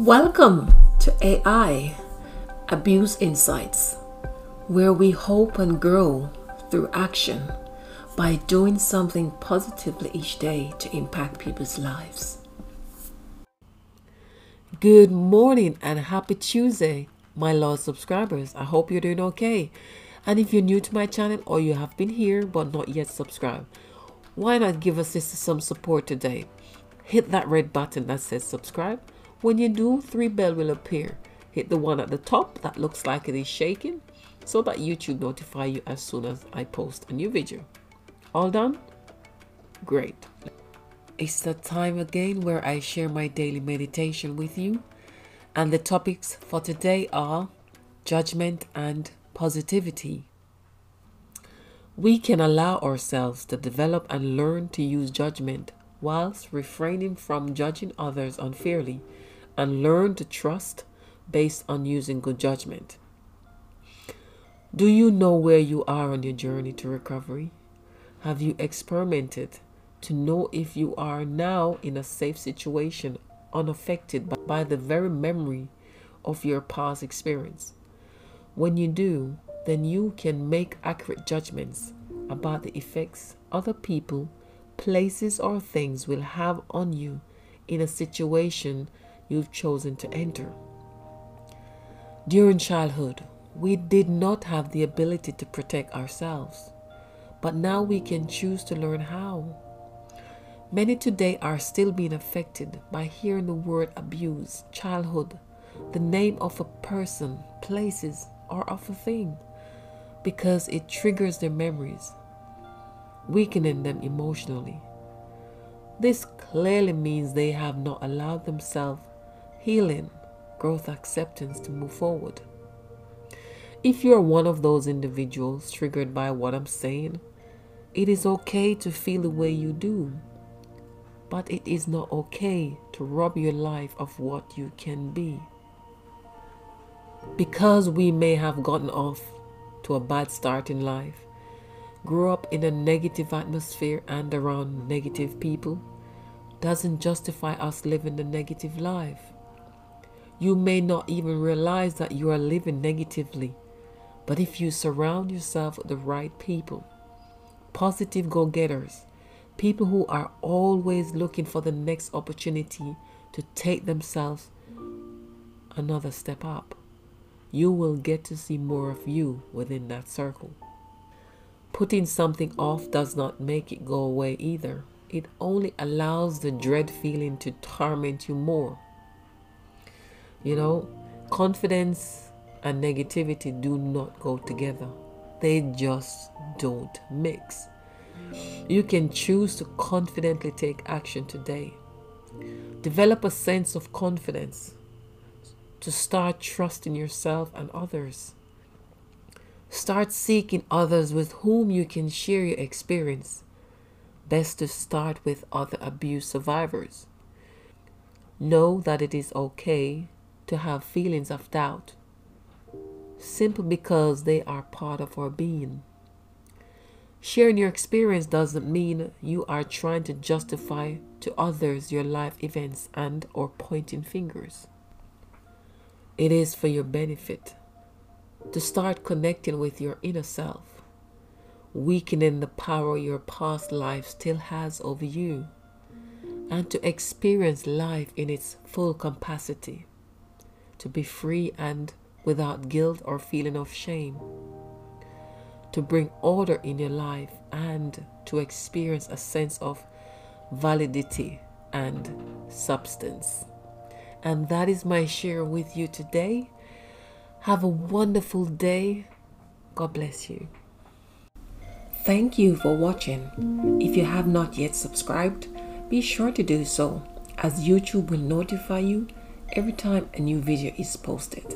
Welcome to AI Abuse Insights, where we hope and grow through action by doing something positively each day to impact people's lives. Good morning and happy Tuesday, my loyal subscribers. I hope you're doing okay. And if you're new to my channel or you have been here but not yet subscribed, why not give a sister some support today? Hit that red button that says subscribe. When you do, three bells will appear. Hit the one at the top that looks like it is shaking so that YouTube notifies you as soon as I post a new video. All done? Great. It's that time again where I share my daily meditation with you. And the topics for today are judgment and positivity. We can allow ourselves to develop and learn to use judgment whilst refraining from judging others unfairly, and learn to trust based on using good judgment. Do you know where you are on your journey to recovery? Have you experimented to know if you are now in a safe situation, unaffected by the very memory of your past experience? When you do, then you can make accurate judgments about the effects other people, places, or things will have on you in a situation you've chosen to enter. During childhood, we did not have the ability to protect ourselves, but now we can choose to learn how. Many today are still being affected by hearing the word abuse, childhood, the name of a person, places, or of a thing, because it triggers their memories, weakening them emotionally. This clearly means they have not allowed themselves healing, growth, acceptance to move forward. If you are one of those individuals triggered by what I'm saying, it is okay to feel the way you do, but it is not okay to rob your life of what you can be. Because we may have gotten off to a bad start in life, grew up in a negative atmosphere and around negative people, doesn't justify us living the negative life. You may not even realize that you are living negatively, but if you surround yourself with the right people, positive go-getters, people who are always looking for the next opportunity to take themselves another step up, you will get to see more of you within that circle. Putting something off does not make it go away either. It only allows the dread feeling to torment you more. You know, confidence and negativity do not go together. They just don't mix. You can choose to confidently take action today. Develop a sense of confidence to start trusting yourself and others. Start seeking others with whom you can share your experience. Best to start with other abuse survivors. Know that it is okay to have feelings of doubt, simply because they are part of our being. Sharing your experience doesn't mean you are trying to justify to others your life events and or pointing fingers. It is for your benefit to start connecting with your inner self, weakening the power your past life still has over you, and to experience life in its full capacity, to be free and without guilt or feeling of shame, to bring order in your life and to experience a sense of validity and substance. And that is my share with you today. Have a wonderful day. God bless you. Thank you for watching. If you have not yet subscribed, be sure to do so, as YouTube will notify you every time a new video is posted.